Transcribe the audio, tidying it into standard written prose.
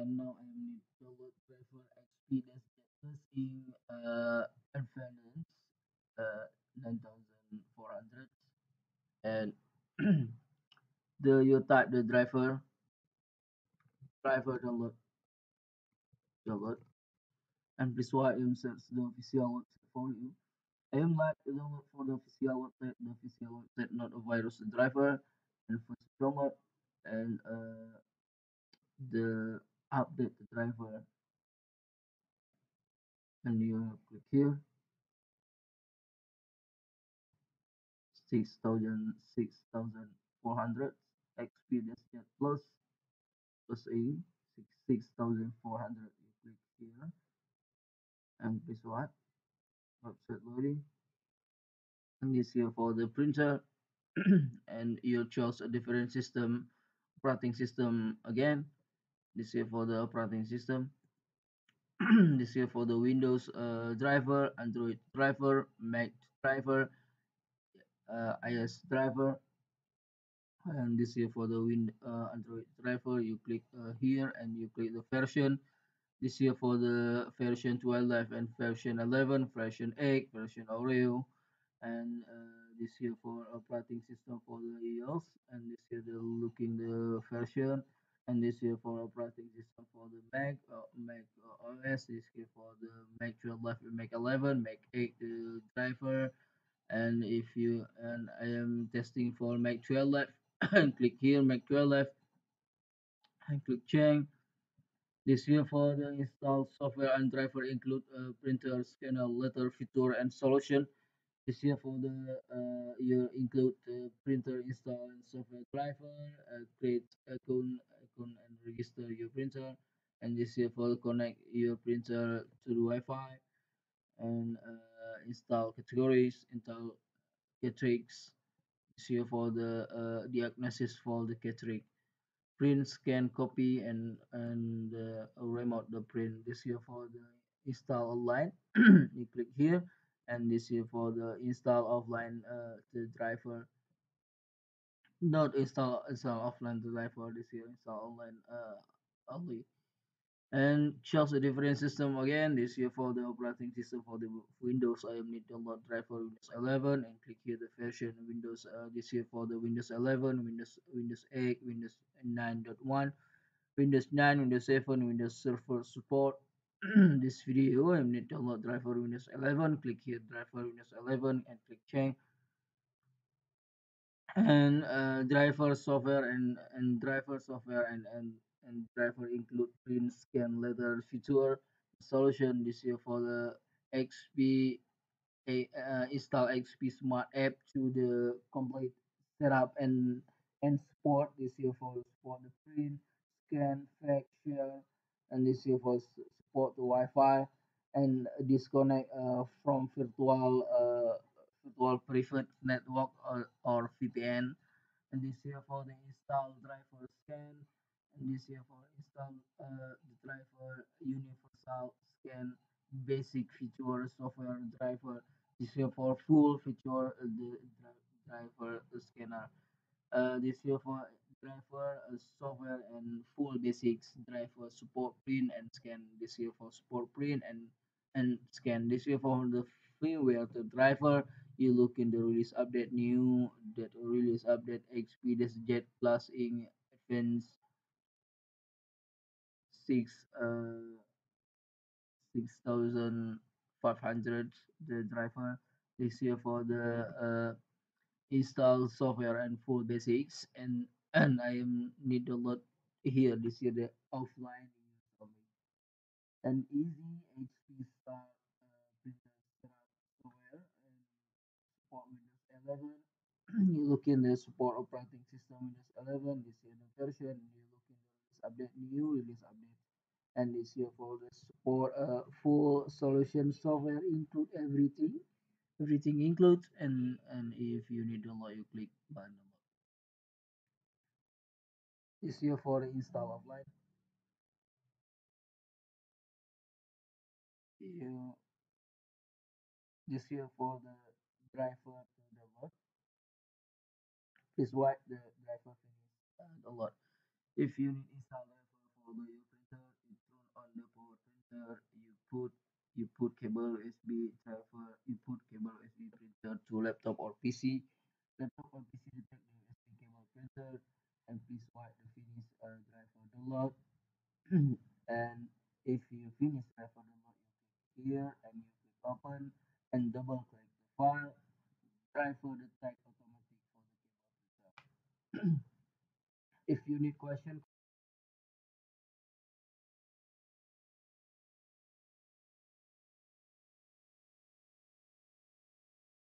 and now I am need to prefer HP DeskJet in Advanced 9400, and do you type the driver download, and this why I'm search the official website for you. I am like to download for the official website, not a virus driver, and for firmware and the update driver, and you click here 6400 XP DeskJet plus a 6400. You click here and this one website loading, and this here for the printer. And you chose a different system, operating system again. This here for the operating system. This here for the Windows driver, Android driver, Mac driver, iOS driver, and this here for the Android driver. You click here and you click the version. This here for the version 12 and version 11, version 8, version Oreo, and this here for operating system for the EOS, and this here the looking the version, and this here for operating system for the Mac, Mac OS. This here for the Mac 12, Mac 11, Mac 8 driver, and if you and I am testing for Mac 12 and click here Mac 12 and click change. This here for the install software and driver include printer, scanner, letter, feature, and solution. This here for the you include printer install and software driver, create icon and register your printer, and this here for connect your printer to the Wi-Fi, and install categories, install categories. This here for the diagnosis for the category, print, scan, copy, and remote the print. This here for the install online. You click here, and this here for the install offline the driver. Not install offline the driver. This here install online only. And choose a different system again. This here for the operating system for the Windows. I need to download driver Windows 11 and click here the version Windows. This here for the Windows 11, Windows 8, Windows 9.1, Windows 9, Windows 7, Windows Server Support. This video I need to download driver Windows 11. Click here driver Windows 11 and click change. And driver software and driver software and driver include print, scan, letter, feature, solution. This here for the XP install XP Smart App to the complete setup and support. This here for support the print, scan, fax, share, and this here for support the Wi-Fi and disconnect from virtual private network or VPN. And this here for the install driver scan. And this here for install the driver universal scan basic feature software driver. This here for full feature the driver scanner. This here for driver software and full basics driver support print and scan. This here for support print and scan. This here for the freeware the driver. You look in the release update new that release update XP DeskJet plus in advanced 6500 the driver. This here for the install software and full basics, and I am need to load here. This here the offline and easy HP style printer software and support Windows 11. You look in the support operating system Windows 11. This here the version. You look in the update new release update. And this here for the support full solution software include everything includes, and if you need download you click button. This here for the install offline. This here for the driver download. Please wait the driver finish download. If you need install driver for the printer. printer, you put cable USB driver, you put cable USB printer to laptop or PC. Laptop or PC detect the USB cable printer, and please wipe the finished driver download. And if you finish driver download, you click here and you click open and double click the file. Driver detect automatic for the cable printer. If you need question,